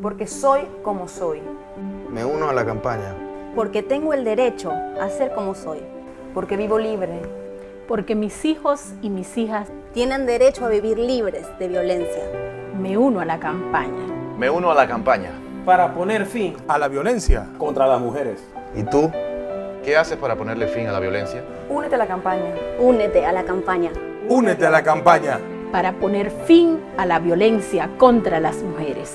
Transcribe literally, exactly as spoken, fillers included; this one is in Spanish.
porque soy como soy. Me uno a la campaña. Porque tengo el derecho a ser como soy. Porque vivo libre. Porque mis hijos y mis hijas tienen derecho a vivir libres de violencia. Me uno a la campaña. Me uno a la campaña. Para poner fin a la violencia contra las mujeres. ¿Y tú? ¿Qué haces para ponerle fin a la violencia? Únete a la campaña. Únete a la campaña. Únete a la campaña. Para poner fin a la violencia contra las mujeres.